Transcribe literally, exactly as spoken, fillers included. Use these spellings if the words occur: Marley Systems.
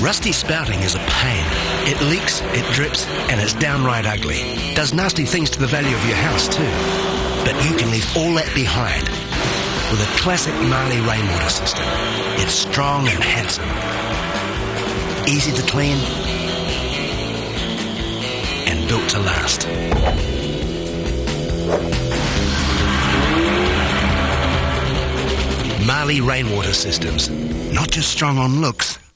Rusty spouting is a pain. It leaks, it drips, and it's downright ugly. Does nasty things to the value of your house too. But you can leave all that behind with a classic Marley rainwater system. It's strong and handsome. Easy to clean and built to last. Marley Rainwater Systems. Not just strong on looks,